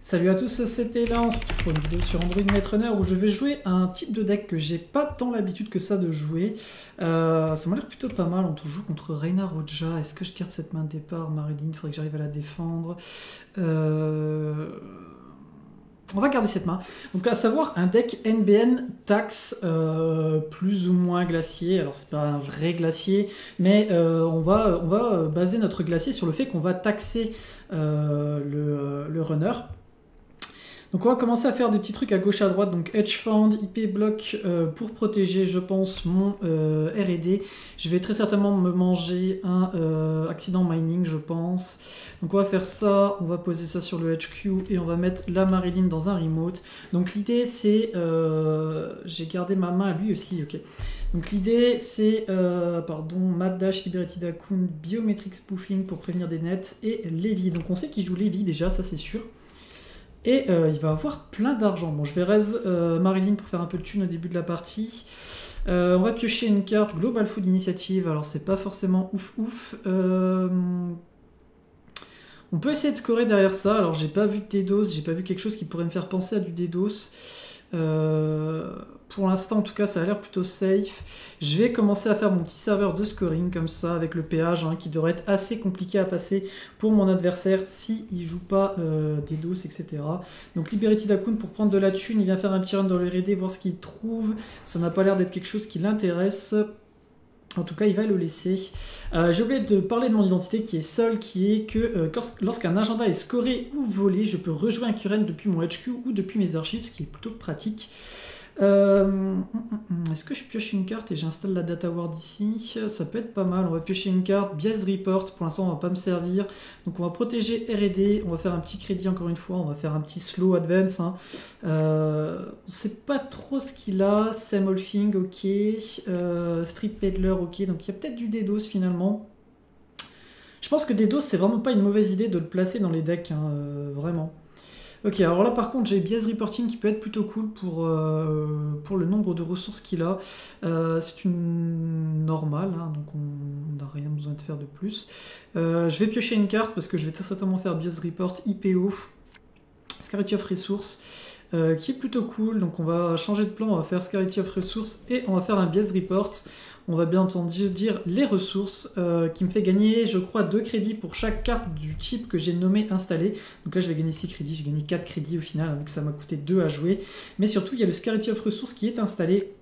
Salut à tous, c'était Lance pour une vidéo sur Android Night Runner où je vais jouer à un type de deck que j'ai pas tant l'habitude que ça de jouer. Ça m'a l'air plutôt pas mal. On joue contre Reina Roja. Est-ce que je garde cette main de départ, Marilyn? Il faudrait que j'arrive à la défendre. On va garder cette main. Donc à savoir un deck NBN taxe plus ou moins glacier. Alors c'est pas un vrai glacier, mais on va baser notre glacier sur le fait qu'on va taxer le runner. Donc on va commencer à faire des petits trucs à gauche à droite, donc hedge fund, IP Block pour protéger je pense mon R&D. Je vais très certainement me manger un accident mining je pense. Donc on va faire ça, on va poser ça sur le HQ et on va mettre la Marilyn dans un remote. Donc l'idée c'est, j'ai gardé ma main à lui aussi, ok. Donc l'idée c'est, pardon, Mad Dash, Liberty Dakun, Biometric Spoofing pour prévenir des nets et Levi. Donc on sait qu'il joue Levi déjà, ça c'est sûr. Et il va avoir plein d'argent. Bon, je vais raise Marilyn pour faire un peu de thune au début de la partie. On va piocher une carte, Global Food Initiative. Alors, c'est pas forcément ouf ouf. On peut essayer de scorer derrière ça. Alors, j'ai pas vu de DDoS, j'ai pas vu quelque chose qui pourrait me faire penser à du DDoS. Pour l'instant, en tout cas, ça a l'air plutôt safe. Je vais commencer à faire mon petit serveur de scoring comme ça, avec le péage hein, qui devrait être assez compliqué à passer pour mon adversaire s'il ne joue pas des DDoS, etc. Donc Liberty Dakun pour prendre de la thune, il vient faire un petit run dans le R&D, voir ce qu'il trouve. Ça n'a pas l'air d'être quelque chose qui l'intéresse. En tout cas, il va le laisser. J'ai oublié de parler de mon identité qui est seule, qui est que lorsqu'un agenda est scoré ou volé, je peux rejouer un current depuis mon HQ ou depuis mes archives, ce qui est plutôt pratique. Est-ce que je pioche une carte et j'installe la Data Ward ici? Ça peut être pas mal. On va piocher une carte, Bias Report. Pour l'instant, on va pas me servir. Donc, on va protéger R&D. On va faire un petit crédit encore une fois. On va faire un petit slow advance. Hein. On sait pas trop ce qu'il a. Same Old Thing, ok. Street Peddler, ok. Donc, il y a peut-être du DDoS finalement. Je pense que DDoS, c'est vraiment pas une mauvaise idée de le placer dans les decks. Hein, vraiment. Ok, alors là par contre j'ai Bias Reporting qui peut être plutôt cool pour le nombre de ressources qu'il a. C'est une normale, hein, donc on n'a rien besoin de faire de plus. Je vais piocher une carte parce que je vais très certainement faire Bias Report, IPO, Scarcity of Resources, qui est plutôt cool. Donc on va changer de plan, on va faire Scarcity of Resources et on va faire un Bias Report. On va bien entendu dire les ressources qui me fait gagner, je crois, 2 crédits pour chaque carte du type que j'ai nommé installé. Donc là, je vais gagner 6 crédits, j'ai gagné 4 crédits au final, hein, vu que ça m'a coûté 2 à jouer. Mais surtout, il y a le Scarcity of Resources qui est installé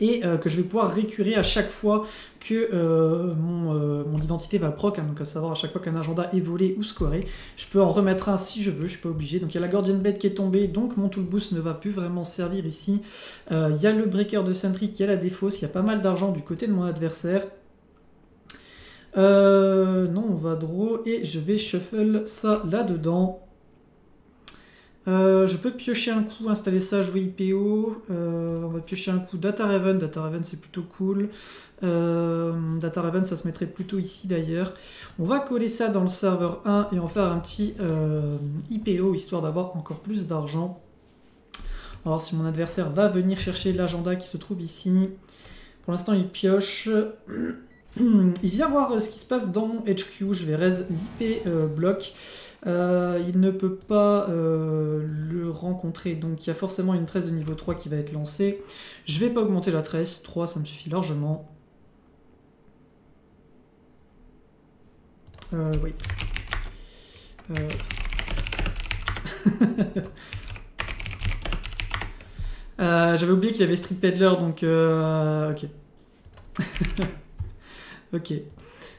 et que je vais pouvoir récurer à chaque fois que mon identité va proc, hein, donc à savoir à chaque fois qu'un agenda est volé ou scoré. Je peux en remettre un si je veux, je suis pas obligé. Donc il y a la Guardian Blade qui est tombée, donc mon Tollbooth ne va plus vraiment servir ici. Il y a le Breaker de Sentry qui a la défausse, il y a pas mal d'argent du côté de mon adversaire. Non, on va draw et je vais shuffle ça là-dedans. Je peux piocher un coup, installer ça, jouer IPO, on va piocher un coup Data Raven c'est plutôt cool, Data Raven ça se mettrait plutôt ici d'ailleurs, on va coller ça dans le serveur 1 et en faire un petit IPO histoire d'avoir encore plus d'argent. Alors si mon adversaire va venir chercher l'agenda qui se trouve ici, pour l'instant il pioche, il vient voir ce qui se passe dans mon HQ, je vais raise l'IP bloc. Il ne peut pas le rencontrer, donc il y a forcément une tresse de niveau 3 qui va être lancée. Je vais pas augmenter la tresse, 3 ça me suffit largement. Oui. J'avais oublié qu'il y avait Street Peddler, donc ok. Ok.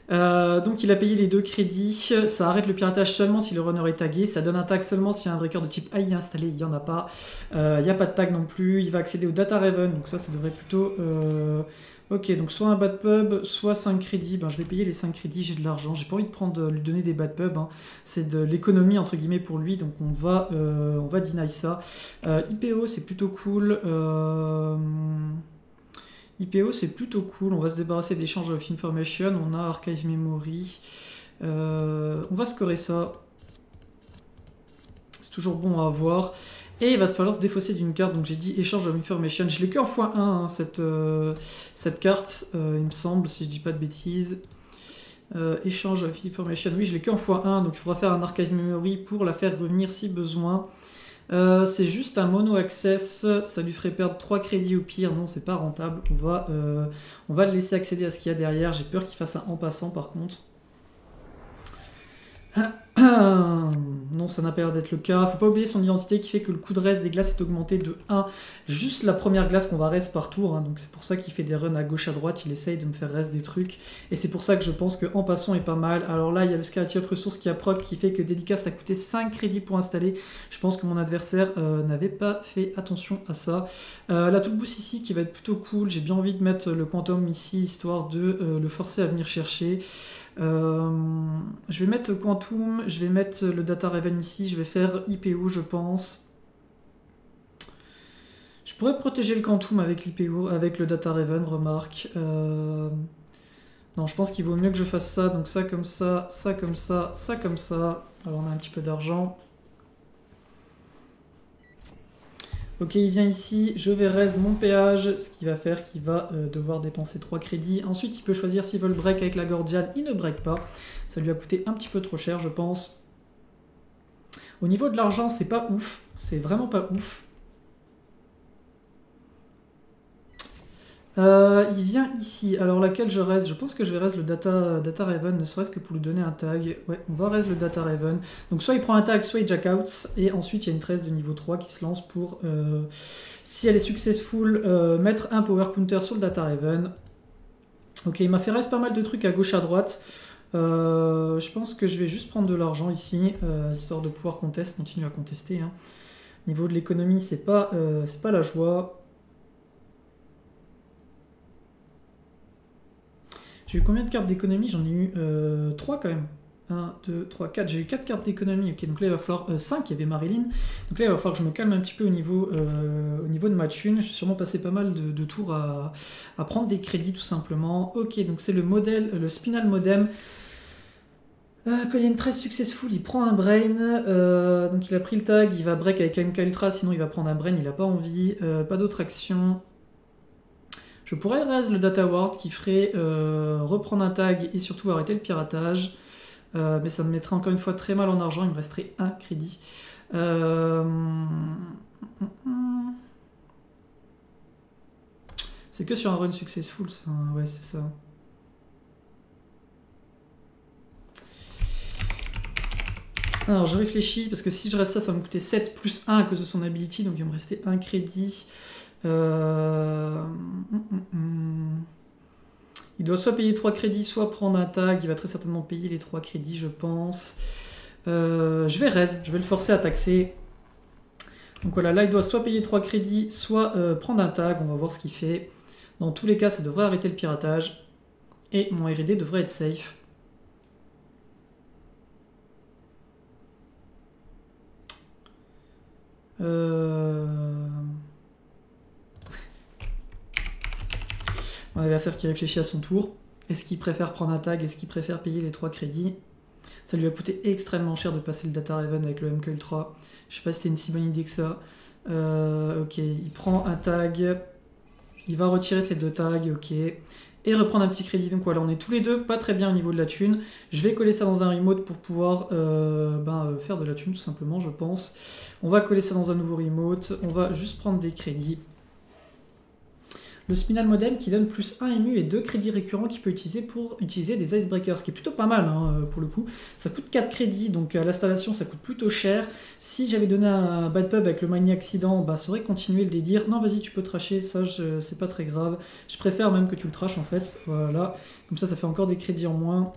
Donc il a payé les 2 crédits, ça arrête le piratage seulement si le runner est tagué, ça donne un tag seulement si un breaker de type AI est installé, il n'y en a pas, il n'y a pas de tag non plus, il va accéder au Data Raven, donc ça devrait plutôt... Ok, donc soit un bad pub, soit 5 crédits, ben, je vais payer les 5 crédits, j'ai de l'argent, j'ai pas envie de lui donner des bad pubs, hein. C'est de l'économie entre guillemets pour lui, donc on va deny ça. IPO c'est plutôt cool... IPO c'est plutôt cool, on va se débarrasser d'Echange of Information, on a Archive Memory, on va scorer ça, c'est toujours bon à avoir, et il va se falloir se défausser d'une carte, donc j'ai dit Echange of Information, je l'ai que en x1 hein, cette carte, il me semble, si je dis pas de bêtises. Echange of Information, oui, je l'ai qu'en x1, donc il faudra faire un Archive Memory pour la faire revenir si besoin. C'est juste un mono-access, ça lui ferait perdre 3 crédits au pire, non c'est pas rentable, on va le laisser accéder à ce qu'il y a derrière, j'ai peur qu'il fasse un en passant par contre. Non, ça n'a pas l'air d'être le cas. Faut pas oublier son identité qui fait que le coût de reste des glaces est augmenté de 1. Juste la première glace qu'on va reste par tour, hein. Donc c'est pour ça qu'il fait des runs à gauche à droite, il essaye de me faire reste des trucs. Et c'est pour ça que je pense que en passant est pas mal. Alors là, il y a le Scarcity of Resources qui a proc, qui fait que Dédicace a coûté 5 crédits pour installer. Je pense que mon adversaire n'avait pas fait attention à ça. La Tollbooth ici qui va être plutôt cool. J'ai bien envie de mettre le Quantum ici, histoire de le forcer à venir chercher. Je vais mettre Quantum, je vais mettre le Data Raven ici, je vais faire IPO je pense. Je pourrais protéger le Quantum avec l'IPO, avec le Data Raven, remarque. Non, je pense qu'il vaut mieux que je fasse ça, donc ça comme ça, ça comme ça, ça comme ça. Alors on a un petit peu d'argent. Ok, il vient ici, je vais raise mon péage, ce qui va faire qu'il va devoir dépenser 3 crédits. Ensuite, il peut choisir s'il veut le break avec la Gordiane, il ne break pas. Ça lui a coûté un petit peu trop cher, je pense. Au niveau de l'argent, c'est pas ouf, c'est vraiment pas ouf. Il vient ici, alors laquelle je reste, je pense que je vais reste le Data Raven, ne serait-ce que pour lui donner un tag. Ouais, on va reste le Data Raven. Donc soit il prend un tag, soit il jack out, et ensuite il y a une tresse de niveau 3 qui se lance pour, si elle est successful, mettre un power counter sur le Data Raven. Ok, il m'a fait reste pas mal de trucs à gauche à droite. Je pense que je vais juste prendre de l'argent ici, histoire de pouvoir contester, continuer à contester. Hein. Au niveau de l'économie, c'est pas la joie. J'ai eu combien de cartes d'économie? J'en ai eu 3 quand même. 1, 2, 3, 4. J'ai eu 4 cartes d'économie. Ok, donc là, il va falloir 5. Il y avait Marilyn. Donc là, il va falloir que je me calme un petit peu au niveau de ma thune. J'ai sûrement passé pas mal de tours à prendre des crédits, tout simplement. Ok, donc c'est le modèle, le Spinal Modem. Quand il y a une tresse successful, il prend un brain. Donc il a pris le tag. Il va break avec MK Ultra. Sinon, il va prendre un brain. Il n'a pas envie. Pas d'autres actions. Je pourrais raise le Data Ward qui ferait reprendre un tag et surtout arrêter le piratage. Mais ça me mettrait encore une fois très mal en argent, il me resterait un crédit. C'est que sur un run successful, ça. Ouais, c'est ça. Alors je réfléchis, parce que si je reste ça, ça va me coûter 7 plus 1 à cause de son ability, donc il va me rester un crédit. Il doit soit payer 3 crédits, soit prendre un tag. Il va très certainement payer les 3 crédits, je pense. Je vais raise, je vais le forcer à taxer. Donc voilà, là il doit soit payer 3 crédits, soit prendre un tag. On va voir ce qu'il fait. Dans tous les cas, ça devrait arrêter le piratage. Et mon R&D devrait être safe. Mon adversaire qui réfléchit à son tour. Est-ce qu'il préfère prendre un tag? Est-ce qu'il préfère payer les 3 crédits? Ça lui a coûté extrêmement cher de passer le Data Raven avec le MK Ultra. Je sais pas si c'était une si bonne idée que ça. Ok, il prend un tag. Il va retirer ses 2 tags, ok. Et reprendre un petit crédit. Donc voilà, on est tous les deux pas très bien au niveau de la thune. Je vais coller ça dans un remote pour pouvoir faire de la thune tout simplement, je pense. On va coller ça dans un nouveau remote. On va juste prendre des crédits. Le Spinal Modem qui donne plus 1 ému et 2 crédits récurrents qu'il peut utiliser pour utiliser des icebreakers, ce qui est plutôt pas mal hein, pour le coup. Ça coûte 4 crédits, donc à l'installation ça coûte plutôt cher. Si j'avais donné un bad pub avec le mini accident, bah, ça aurait continué le délire. Non, vas-y, tu peux tracher, ça c'est pas très grave. Je préfère même que tu le traches en fait. Voilà, comme ça, ça fait encore des crédits en moins.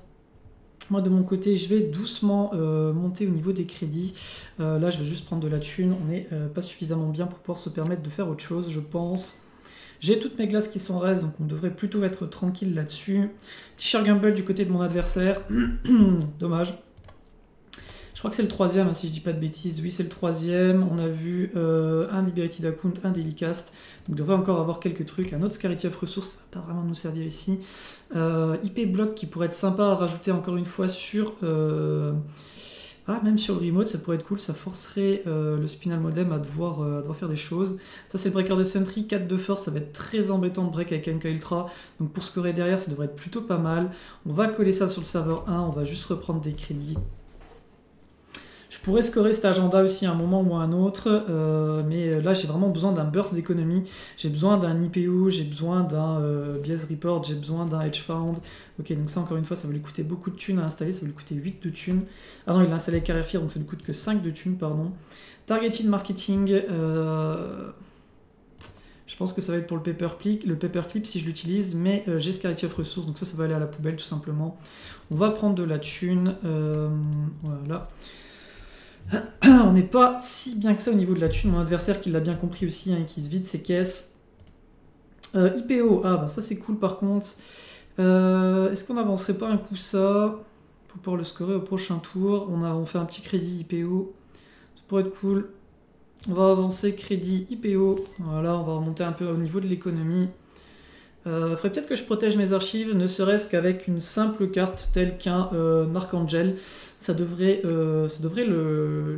Moi de mon côté, je vais doucement monter au niveau des crédits. Là, je vais juste prendre de la thune. On n'est pas suffisamment bien pour pouvoir se permettre de faire autre chose, je pense. J'ai toutes mes glaces qui sont restes, donc on devrait plutôt être tranquille là-dessus. Petit Shark Gamble du côté de mon adversaire. Dommage. Je crois que c'est le 3ème, hein, si je dis pas de bêtises. Oui, c'est le 3ème. On a vu un Liberty d'Account, un Delicast. Donc on devrait encore avoir quelques trucs. Un autre Scarcity of Resources, ça va pas vraiment nous servir ici. IP Block qui pourrait être sympa à rajouter encore une fois sur... ah, même sur le remote, ça pourrait être cool, ça forcerait le Spinal Modem à devoir faire des choses. Ça, c'est le breaker de Sentry, 4 de first, ça va être très embêtant de break avec MK Ultra. Donc pour scorer derrière, ça devrait être plutôt pas mal. On va coller ça sur le serveur 1, on va juste reprendre des crédits. Je pourrais scorer cet agenda aussi à un moment ou à un autre, mais là j'ai vraiment besoin d'un burst d'économie, j'ai besoin d'un IPO, j'ai besoin d'un Bias Report, j'ai besoin d'un Hedge Fund. Ok, donc ça encore une fois, ça va lui coûter beaucoup de thunes à installer, ça va lui coûter 8 de thunes. Ah non, il l'a installé avec Carrier Fear, donc ça ne lui coûte que 5 de thunes, pardon. Targeted Marketing, je pense que ça va être pour le Paperclip, si je l'utilise, mais j'ai Scarcity of Resources, donc ça va aller à la poubelle tout simplement. On va prendre de la thune, voilà. On n'est pas si bien que ça au niveau de la thune. Mon adversaire qui l'a bien compris aussi, hein, qui se vide ses caisses. IPO, ah bah ça c'est cool par contre. Est-ce qu'on n'avancerait pas un coup ça pour pouvoir le scorer au prochain tour? On fait un petit crédit IPO, ça pourrait être cool. On va avancer crédit IPO, voilà, on va remonter un peu au niveau de l'économie. Faudrait peut-être que je protège mes archives, ne serait-ce qu'avec une simple carte telle qu'un Archangel. Ça devrait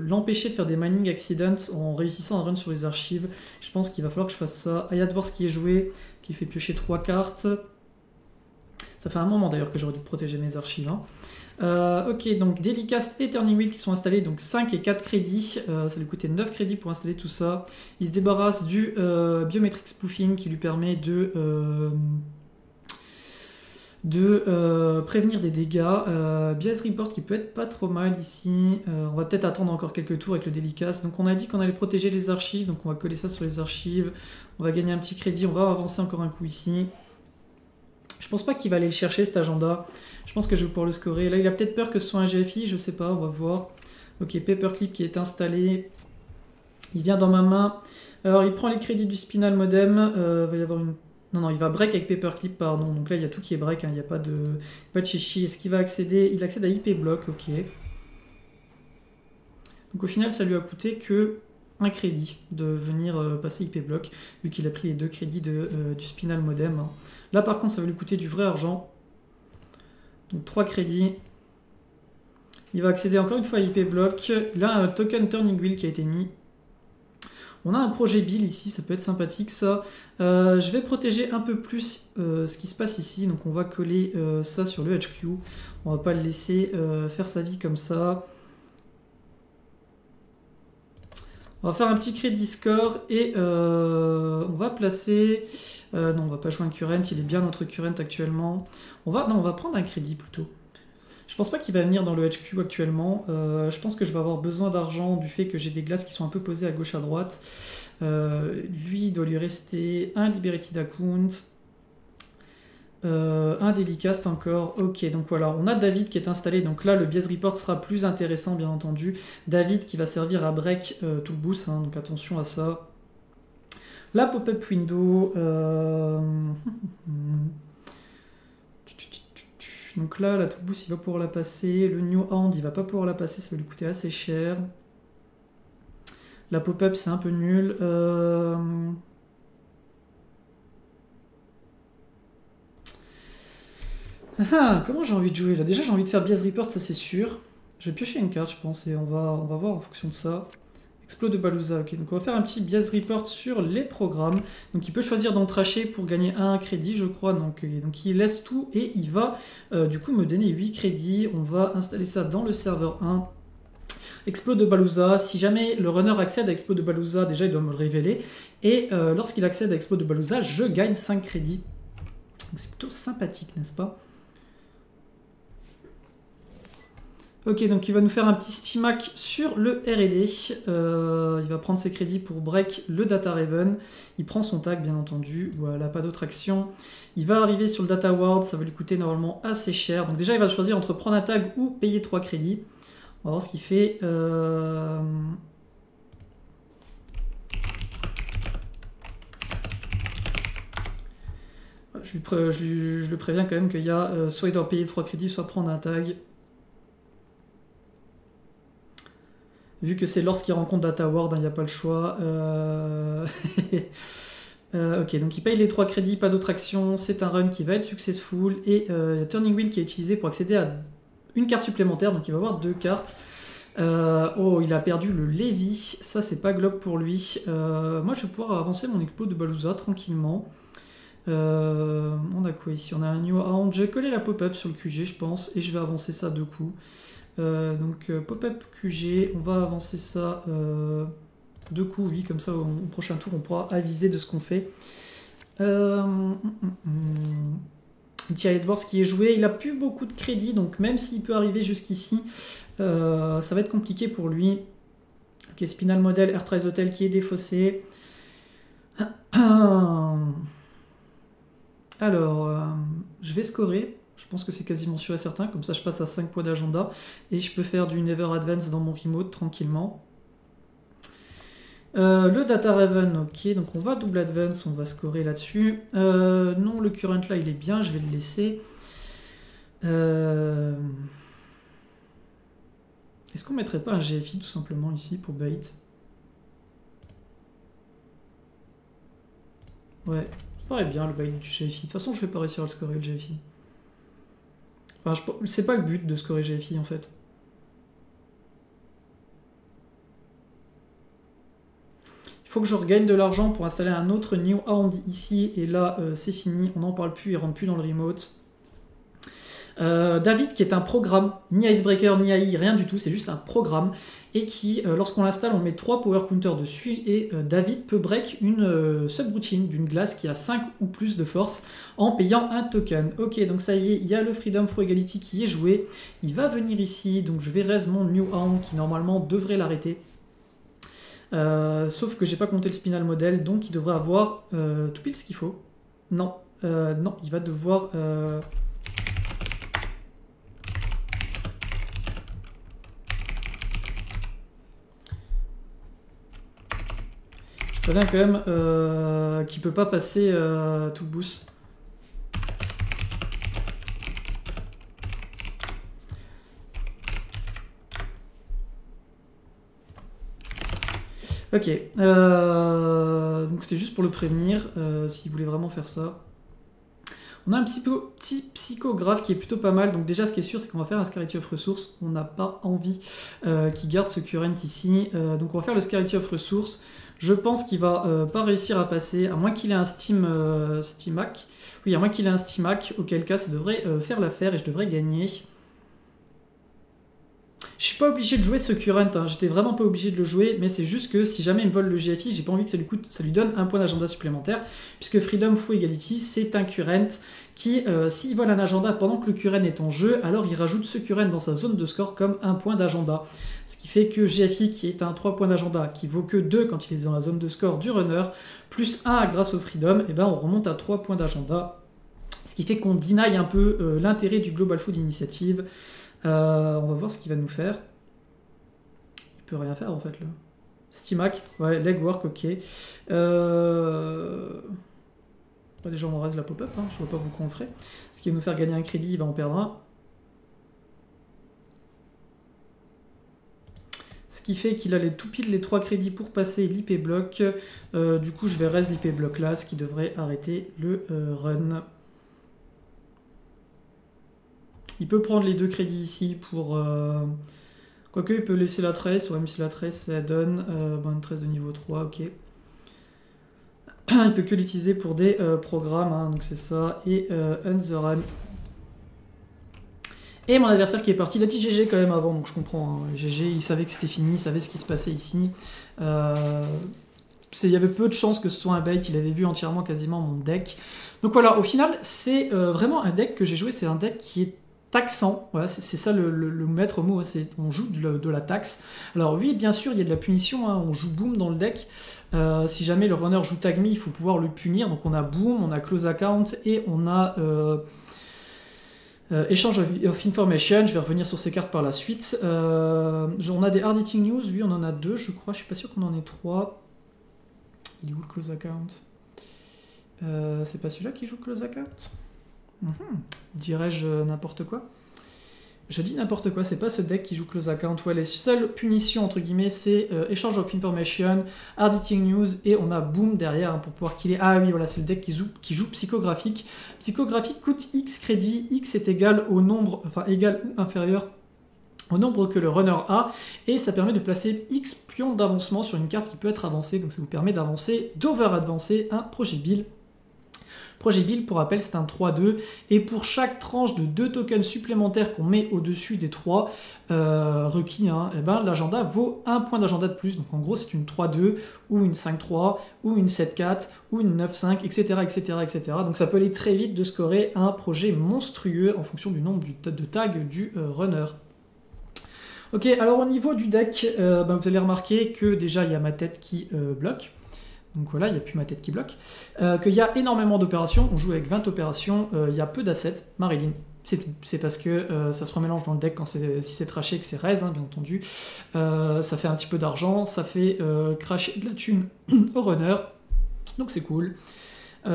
l'empêcher de faire des mining accidents en réussissant à run sur les archives. Je pense qu'il va falloir que je fasse ça. Ayadvors qui est joué, qui fait piocher 3 cartes. Ça fait un moment d'ailleurs que j'aurais dû protéger mes archives. Hein. Ok, donc Delicast et Turning Wheel qui sont installés, donc 5 et 4 crédits, ça lui coûtait 9 crédits pour installer tout ça. Il se débarrasse du Biometric Spoofing qui lui permet de prévenir des dégâts. Bias Report qui peut être pas trop mal ici, on va peut-être attendre encore quelques tours avec le Delicast. Donc on a dit qu'on allait protéger les archives, donc on va coller ça sur les archives, on va gagner un petit crédit, on va avancer encore un coup ici. Je pense pas qu'il va aller le chercher cet agenda. Je pense que je vais pouvoir le scorer. Là, il a peut-être peur que ce soit un GFI, je sais pas, on va voir. Ok, Paperclip qui est installé. Il vient dans ma main. Alors, il prend les crédits du Spinal Modem. Va y avoir une... Non, il va break avec Paperclip, pardon. Donc là, il y a tout qui est break, hein. Il n'y a pas de chichi. Est-ce qu'il va accéder? Il accède à IP Block, ok. Donc au final, ça lui a coûté que un crédit de venir passer IP Block, vu qu'il a pris les 2 crédits du Spinal Modem. Là par contre ça va lui coûter du vrai argent, donc 3 crédits. Il va accéder encore une fois à IP Block. Là un token Turning Wheel qui a été mis. On a un projet Bill ici, ça peut être sympathique ça. Je vais protéger un peu plus ce qui se passe ici, donc on va coller ça sur le HQ. On va pas le laisser faire sa vie comme ça. On va faire un petit crédit score et on va placer... non, on va pas jouer un current, il est bien notre current actuellement. On va prendre un crédit plutôt. Je pense pas qu'il va venir dans le HQ actuellement. Je pense que je vais avoir besoin d'argent du fait que j'ai des glaces qui sont un peu posées à gauche à droite. Lui, il doit lui rester un Liberated Account. Un Delicast encore, ok, donc voilà, on a David qui est installé, donc là le Bias Report sera plus intéressant bien entendu. David qui va servir à break Tollbooth, hein, donc attention à ça. La pop-up window, donc là la Tollbooth il va pouvoir la passer, le New Hand il va pas pouvoir la passer, ça va lui coûter assez cher. La pop-up c'est un peu nul. Ah, comment j'ai envie de jouer là? Déjà j'ai envie de faire Bias Report, ça c'est sûr. Je vais piocher une carte je pense et on va voir en fonction de ça. Explode de Balouza, ok. Donc on va faire un petit Bias Report sur les programmes. Donc il peut choisir d'en tracher pour gagner un crédit je crois. Donc il laisse tout et il va du coup me donner 8 crédits. On va installer ça dans le serveur 1. Explode de Balouza, si jamais le runner accède à Explode de Balouza, déjà il doit me le révéler. Et lorsqu'il accède à Explode de Balouza, je gagne 5 crédits. Donc c'est plutôt sympathique, n'est-ce pas? Ok, donc il va nous faire un petit Stimhack sur le R&D. Il va prendre ses crédits pour break le Data Raven. Il prend son tag, bien entendu. Voilà, pas d'autre action. Il va arriver sur le Data Ward. Ça va lui coûter normalement assez cher. Donc déjà, il va choisir entre prendre un tag ou payer 3 crédits. On va voir ce qu'il fait. Je le préviens quand même qu'il y a soit il doit payer 3 crédits, soit prendre un tag. Vu que c'est lorsqu'il rencontre Data Ward, il n'y a pas le choix. Ok, donc il paye les 3 crédits, pas d'autre action. C'est un run qui va être successful. Et il y a Turning Wheel qui est utilisé pour accéder à une carte supplémentaire. Donc il va avoir 2 cartes. Oh, il a perdu le Levi, ça c'est pas globe pour lui. Moi je vais pouvoir avancer mon Explode de Balouza tranquillement. On a quoi ici? On a un New Hand, j'ai collé la pop-up sur le QG je pense, et je vais avancer ça deux coups. Donc pop-up QG, on va avancer ça deux coups, oui, comme ça au prochain tour on pourra aviser de ce qu'on fait. Thierry Edwards qui est joué, il a plus beaucoup de crédit, donc même s'il peut arriver jusqu'ici, ça va être compliqué pour lui. Ok, Spinal Model, Air 13 Hotel qui est défaussé. Alors, je vais scorer, je pense que c'est quasiment sûr et certain, comme ça je passe à 5 points d'agenda, et je peux faire du Never Advance dans mon remote tranquillement. Le Data Raven, ok, donc on va double advance, on va scorer là-dessus. Non, le current là il est bien, je vais le laisser. Est-ce qu'on mettrait pas un GFI tout simplement ici pour bait? Ouais, ça paraît bien le bait du GFI. De toute façon, je vais pas réussir à le scorer le GFI. Enfin, c'est pas le but de scorer GFI en fait. Faut que je regagne de l'argent pour installer un autre New Hand ici, et là c'est fini, on n'en parle plus, il rentre plus dans le remote. David qui est un programme, ni Icebreaker, ni AI, rien du tout, c'est juste un programme, et qui, lorsqu'on l'installe, on met 3 power counters dessus, et David peut break une subroutine d'une glace qui a 5 ou plus de force en payant un token. Ok, donc ça y est, il y a le Freedom for Equality qui est joué, il va venir ici, donc je vais raise mon New Hand qui normalement devrait l'arrêter. Sauf que j'ai pas compté le Spinal Model, donc il devrait avoir tout pile ce qu'il faut. Non, non, il va devoir... Je vois bien quand même qu'il peut pas passer tout le boost. Ok, donc c'était juste pour le prévenir, s'il voulait vraiment faire ça. On a un petit psychographe qui est plutôt pas mal, donc déjà ce qui est sûr c'est qu'on va faire un Scarcity of Resources, on n'a pas envie qu'il garde ce current ici, donc on va faire le Scarcity of Resources, je pense qu'il va pas réussir à passer, à moins qu'il ait un Stimhack, oui à moins qu'il ait un Stimhack, auquel cas ça devrait faire l'affaire et je devrais gagner. Je suis pas obligé de jouer ce current, hein. J'étais vraiment pas obligé de le jouer, mais c'est juste que si jamais il me vole le GFI, j'ai pas envie que ça lui donne un point d'agenda supplémentaire, puisque Freedom Full Equality, c'est un current qui, s'il vole un agenda pendant que le current est en jeu, alors il rajoute ce current dans sa zone de score comme un point d'agenda. Ce qui fait que GFI, qui est un 3 points d'agenda, qui vaut que 2 quand il est dans la zone de score du runner, plus 1 grâce au Freedom, et ben on remonte à 3 points d'agenda, ce qui fait qu'on deny un peu l'intérêt du Global Food Initiative. On va voir ce qu'il va nous faire. Il peut rien faire en fait là. Stimhack, ouais, legwork, ok. Ouais, déjà on reste la pop-up, hein. Je vois pas pourquoi on le ferait. Ce qui va nous faire gagner un crédit, il va en perdre un. Ce qui fait qu'il a les tout pile les 3 crédits pour passer l'IP Block. Du coup je vais reste l'IP Block là, ce qui devrait arrêter le run. Il peut prendre les 2 crédits ici pour... Quoique, il peut laisser la tresse, ou même si la tresse, ça donne une tresse de niveau 3, ok. Il peut que l'utiliser pour des programmes, hein, donc c'est ça, et on the run. Et mon adversaire qui est parti, il a dit GG quand même avant, donc je comprends, hein, GG, il savait que c'était fini, il savait ce qui se passait ici. Il y avait peu de chances que ce soit un bait, il avait vu entièrement quasiment mon deck. Donc voilà, au final, c'est vraiment un deck que j'ai joué, c'est un deck qui est taxant, voilà, c'est ça le maître mot, hein, on joue de la taxe. Alors oui, bien sûr, il y a de la punition, hein, on joue Boom dans le deck, si jamais le runner joue Tag Me, il faut pouvoir le punir, donc on a Boom, on a Close Account, et on a Echange of Information, je vais revenir sur ces cartes par la suite. On a des Hard Hitting News, oui, on en a 2, je crois, je suis pas sûr qu'on en ait 3. Il joue le Close Account. C'est pas celui-là qui joue Close Account? Dirais-je n'importe quoi? Je dis n'importe quoi, c'est pas ce deck qui joue Close Account. Ouais, les seules punitions, entre guillemets, c'est Echange of Information, Hard Hitting News, et on a Boom derrière hein, pour pouvoir killer. Ah oui, voilà, c'est le deck qui joue Psychographique. Psychographique coûte X crédits, X est égal au nombre, enfin égal ou inférieur au nombre que le runner a, et ça permet de placer X pions d'avancement sur une carte qui peut être avancée, donc ça vous permet d'avancer, d'over-avancer un projet build. Projet Bill, pour rappel, c'est un 3-2, et pour chaque tranche de 2 tokens supplémentaires qu'on met au-dessus des 3 requis, hein, eh ben, l'agenda vaut 1 point d'agenda de plus. Donc en gros, c'est une 3-2, ou une 5-3, ou une 7-4, ou une 9-5, etc., etc., etc. Donc ça peut aller très vite de scorer un projet monstrueux en fonction du nombre de tags du runner. Ok, alors au niveau du deck, ben, vous allez remarquer que déjà, il y a ma tête qui bloque. Donc voilà, il n'y a plus ma tête qui bloque. Qu'il y a énormément d'opérations, on joue avec 20 opérations, il y a peu d'assets, Marilyn, c'est tout. C'est parce que ça se remélange dans le deck quand si c'est traché que c'est raise, hein, bien entendu. Ça fait un petit peu d'argent, ça fait cracher de la thune au runner, donc c'est cool.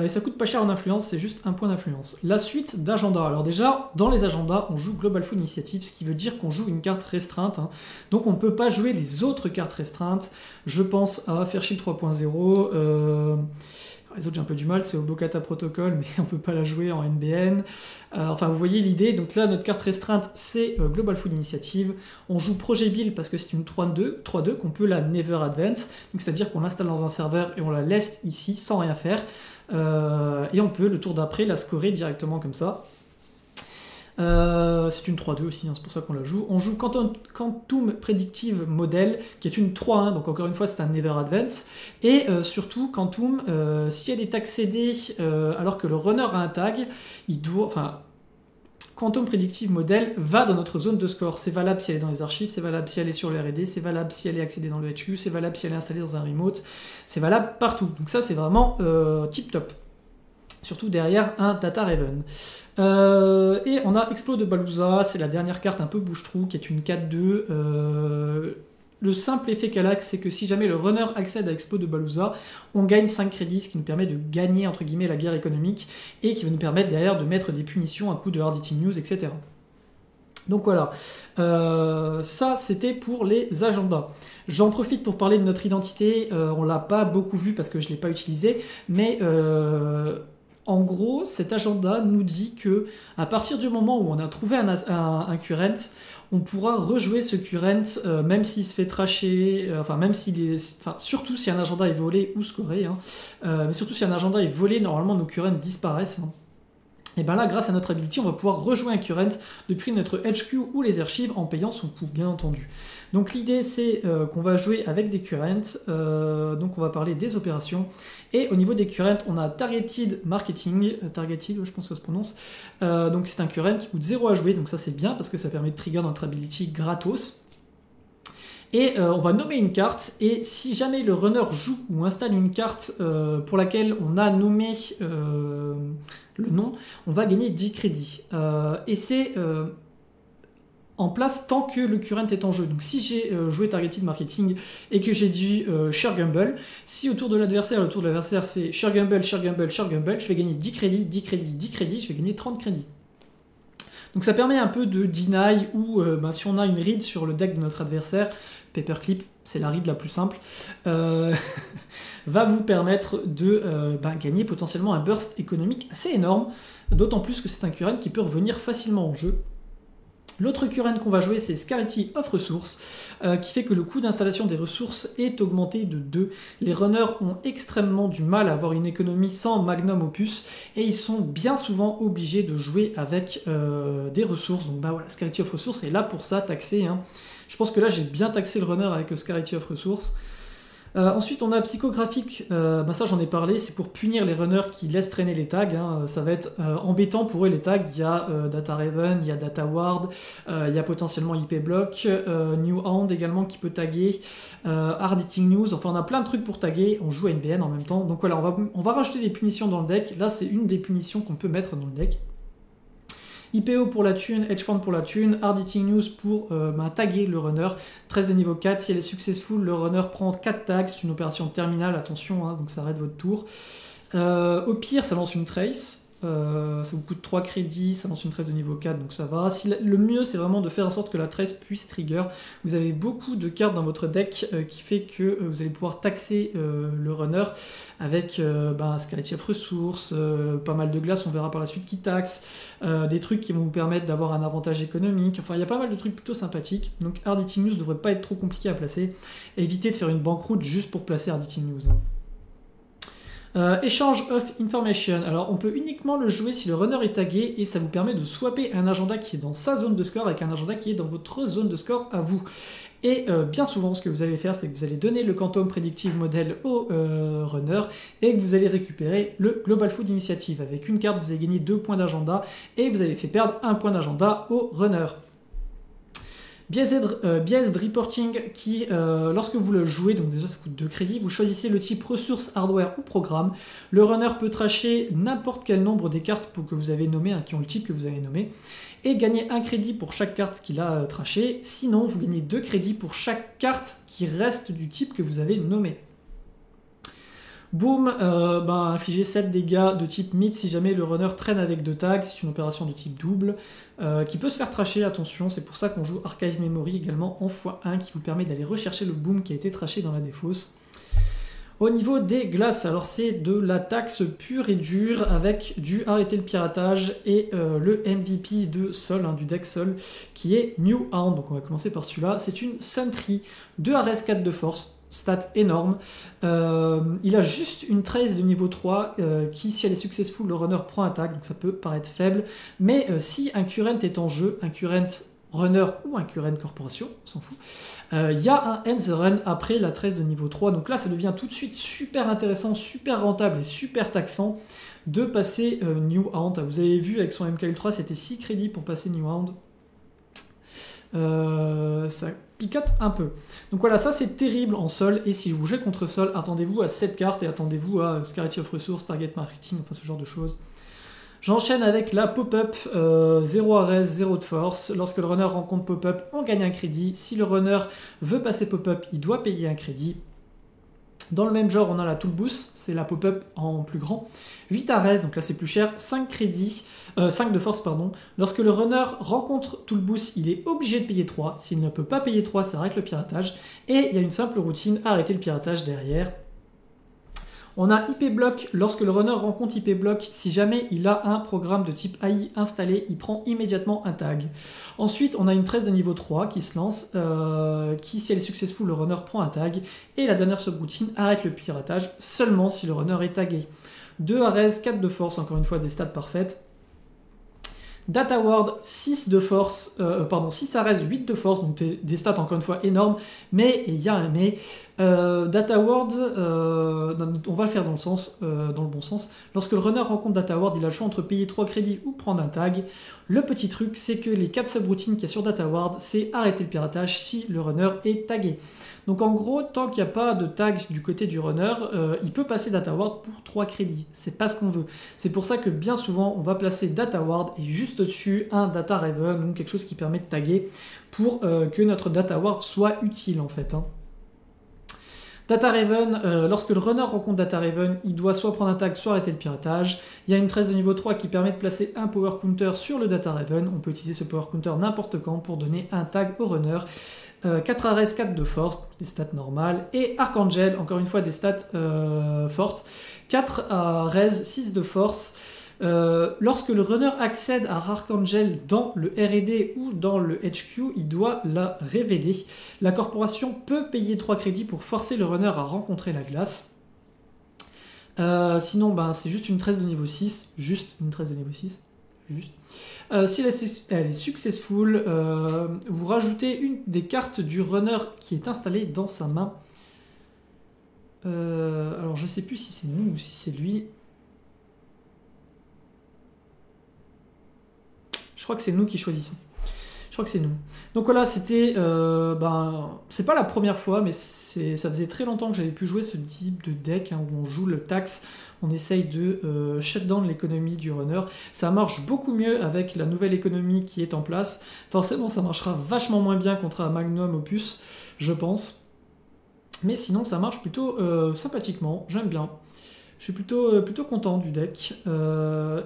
Et ça coûte pas cher en influence, c'est juste un point d'influence. La suite d'agenda. Alors déjà, dans les agendas, on joue Global Food Initiative, ce qui veut dire qu'on joue une carte restreinte. Hein. Donc on ne peut pas jouer les autres cartes restreintes. Je pense à Fairchild 3.0. Les autres, j'ai un peu du mal, c'est au Bocata Protocol, mais on ne peut pas la jouer en NBN. Enfin, vous voyez l'idée. Donc là, notre carte restreinte, c'est Global Food Initiative. On joue Projet Bill parce que c'est une 3-2 qu'on peut la Never Advance. Donc c'est-à-dire qu'on l'installe dans un serveur et on la laisse ici sans rien faire. Et on peut, le tour d'après, la scorer directement comme ça. C'est une 3-2 aussi, hein, c'est pour ça qu'on la joue. On joue Quantum Predictive Model, qui est une 3-1, hein, donc encore une fois c'est un Never Advance. Et surtout, Quantum, si elle est accédée alors que le runner a un tag, il doit... Enfin, Quantum Predictive Model va dans notre zone de score. C'est valable si elle est dans les archives, c'est valable si elle est sur le R&D, c'est valable si elle est accédée dans le HQ, c'est valable si elle est installée dans un remote, c'est valable partout. Donc ça c'est vraiment tip top. Surtout derrière un Data Raven. Et on a Explode de Balouza, c'est la dernière carte un peu bouche-trou, qui est une 4-2. Le simple effet qu'elle a, c'est que si jamais le runner accède à Explode de Balouza, on gagne 5 crédits, ce qui nous permet de gagner, entre guillemets, la guerre économique, et qui va nous permettre derrière de mettre des punitions à coup de Hard Hitting News, etc. Donc voilà, ça c'était pour les agendas. J'en profite pour parler de notre identité, on l'a pas beaucoup vu parce que je ne l'ai pas utilisé, mais... En gros, cet agenda nous dit que à partir du moment où on a trouvé un current, on pourra rejouer ce current même s'il se fait trasher, surtout si un agenda est volé ou scoré, hein, mais surtout si un agenda est volé, normalement nos currents disparaissent. Hein. Et bien là, grâce à notre ability, on va pouvoir rejouer un current depuis notre HQ ou les archives en payant son coût, bien entendu. Donc l'idée, c'est qu'on va jouer avec des currents, donc on va parler des opérations. Et au niveau des currents, on a Targeted Marketing, Targeted, je pense que ça se prononce. Donc c'est un current qui coûte 0 à jouer, donc ça c'est bien parce que ça permet de trigger notre ability gratos. Et on va nommer une carte, et si jamais le runner joue ou installe une carte pour laquelle on a nommé le nom, on va gagner 10 crédits. Et c'est en place tant que le current est en jeu. Donc si j'ai joué Targeted Marketing et que j'ai dit Share Gamble, si autour de l'adversaire, le tour de l'adversaire se fait Share Gamble, Share Gamble, Share Gamble, je vais gagner 10 crédits, 10 crédits, 10 crédits, je vais gagner 30 crédits. Donc ça permet un peu de deny ou si on a une read sur le deck de notre adversaire, Paperclip, c'est la read la plus simple, va vous permettre de gagner potentiellement un burst économique assez énorme, d'autant plus que c'est un current qui peut revenir facilement en jeu. L'autre current qu'on va jouer, c'est Scarcity of Resources, qui fait que le coût d'installation des ressources est augmenté de 2. Les runners ont extrêmement du mal à avoir une économie sans magnum opus, et ils sont bien souvent obligés de jouer avec des ressources. Donc voilà, Scarcity of Resources est là pour ça, taxé. Hein. Je pense que là, j'ai bien taxé le runner avec Scarcity of Resources. Ensuite, on a psychographique, ça j'en ai parlé, c'est pour punir les runners qui laissent traîner les tags, hein. Ça va être embêtant pour eux les tags, il y a Data Raven, il y a Data Ward, il y a potentiellement IP Block, New Hand également qui peut taguer, Hard Hitting News, enfin on a plein de trucs pour taguer, on joue à NBN en même temps, donc voilà, on va rajouter des punitions dans le deck, là c'est une des punitions qu'on peut mettre dans le deck. IPO pour la thune, Hedge Fund pour la thune, Hard Hitting News pour taguer le runner, 13 de niveau 4, si elle est successful, le runner prend 4 tags, c'est une opération terminale, attention, hein, donc ça arrête votre tour. Au pire, ça lance une trace, Ça vous coûte 3 crédits, ça lance une trace de niveau 4, donc ça va. Si le mieux, c'est vraiment de faire en sorte que la trace puisse trigger. Vous avez beaucoup de cartes dans votre deck qui fait que vous allez pouvoir taxer le runner avec Scarcity of Resources, pas mal de glace, on verra par la suite qui taxe, des trucs qui vont vous permettre d'avoir un avantage économique. Enfin, il y a pas mal de trucs plutôt sympathiques. Donc Hard Hitting News ne devrait pas être trop compliqué à placer. Évitez de faire une banqueroute juste pour placer Hard Hitting News. Echange of Information, alors on peut uniquement le jouer si le runner est tagué et ça vous permet de swapper un agenda qui est dans sa zone de score avec un agenda qui est dans votre zone de score à vous. Et bien souvent ce que vous allez faire, c'est que vous allez donner le Quantum Predictive Model au runner et que vous allez récupérer le Global Food Initiative. Avec une carte, vous avez gagné 2 points d'agenda et vous avez fait perdre 1 point d'agenda au runner. Biased Reporting qui, lorsque vous le jouez, donc déjà ça coûte 2 crédits, vous choisissez le type ressources, hardware ou programme. Le runner peut tracher n'importe quel nombre des cartes que vous avez nommées, qui ont le type que vous avez nommé, et gagner 1 crédit pour chaque carte qu'il a trachée. Sinon, vous gagnez 2 crédits pour chaque carte qui reste du type que vous avez nommé. Boom, infliger 7 dégâts de type mid si jamais le runner traîne avec 2 tags, c'est une opération de type double qui peut se faire tracher, attention, c'est pour ça qu'on joue Archive Memory également en x1 qui vous permet d'aller rechercher le boom qui a été traché dans la défausse. Au niveau des glaces, alors c'est de la taxe pure et dure avec du arrêter le piratage et le MVP de Sol, du deck Sol, qui est New Hand, donc on va commencer par celui-là, c'est une Sentry, 2 Ares 4 de force, stat énorme, il a juste une trace de niveau 3 qui, si elle est successful, le runner prend un tag, donc ça peut paraître faible, mais si un current est en jeu, un current runner ou un current corporation, on s'en fout, il y a un end the run après la trace de niveau 3, donc là ça devient tout de suite super intéressant, super rentable et super taxant de passer New Hand. Vous avez vu avec son MK Ultra, c'était 6 crédits pour passer New Hand. Ça picote un peu. Donc voilà, ça c'est terrible en sol, et si vous jouez contre sol, attendez-vous à cette carte et attendez-vous à Scarcity of Resources, Target Marketing, enfin ce genre de choses. J'enchaîne avec la pop-up, 0 Ares, 0 de force. Lorsque le runner rencontre pop-up, on gagne un crédit. Si le runner veut passer pop-up, il doit payer un crédit. Dans le même genre, on a la Tollbooth, c'est la pop-up en plus grand. 8 Ares, donc là c'est plus cher, 5 de force, pardon. Lorsque le runner rencontre Tollbooth, il est obligé de payer 3. S'il ne peut pas payer 3, ça arrête le piratage. Et il y a une simple routine, arrêter le piratage derrière. On a IP Block, lorsque le runner rencontre IP Block, si jamais il a un programme de type AI installé, il prend immédiatement un tag. Ensuite, on a une trace de niveau 3 qui se lance, qui, si elle est successful, le runner prend un tag. Et la dernière subroutine arrête le piratage seulement si le runner est tagué. 2 Ares, 4 de force, encore une fois des stats parfaites. Data Ward, 6 Ares, 8 de force, donc des stats encore une fois énormes, mais il y a un mais. Data Ward, on va le faire dans le bon sens. Lorsque le runner rencontre Data Ward, il a le choix entre payer 3 crédits ou prendre un tag. Le petit truc, c'est que les 4 subroutines qu'il y a sur Data Ward, c'est arrêter le piratage si le runner est tagué. Donc en gros, tant qu'il n'y a pas de tag du côté du runner, il peut passer Data Ward pour 3 crédits. C'est pas ce qu'on veut. C'est pour ça que bien souvent, on va placer Data Ward et juste au-dessus un Data Raven, donc quelque chose qui permet de taguer pour que notre Data Ward soit utile en fait. Data Raven, lorsque le runner rencontre Data Raven, il doit soit prendre un tag, soit arrêter le piratage. Il y a une trace de niveau 3 qui permet de placer un power counter sur le Data Raven. On peut utiliser ce power counter n'importe quand pour donner un tag au runner. 4 Ares, 4 de force, des stats normales. Et Archangel, encore une fois des stats fortes. 4 Ares, 6 de force. Lorsque le runner accède à Archangel dans le R&D ou dans le HQ, il doit la révéler. La corporation peut payer 3 crédits pour forcer le runner à rencontrer la glace. Sinon, c'est juste une trace de niveau 6. Juste une trace de niveau 6. Juste. Si elle est successful, vous rajoutez une des cartes du runner qui est installée dans sa main. Alors, je ne sais plus si c'est nous ou si c'est lui. Je crois que c'est nous qui choisissons. Je crois que c'est nous. Donc voilà, c'était... c'est pas la première fois, mais ça faisait très longtemps que j'avais pu jouer ce type de deck où on joue le tax. On essaye de shutdown l'économie du runner. Ça marche beaucoup mieux avec la nouvelle économie qui est en place. Forcément, ça marchera vachement moins bien contre un magnum opus, je pense. Mais sinon, ça marche plutôt sympathiquement. J'aime bien. Je suis plutôt content du deck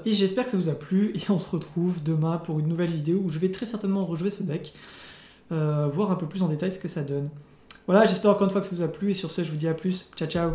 et j'espère que ça vous a plu, et on se retrouve demain pour une nouvelle vidéo où je vais très certainement rejouer ce deck, voir un peu plus en détail ce que ça donne. Voilà, j'espère encore une fois que ça vous a plu, et sur ce je vous dis à plus, ciao ciao.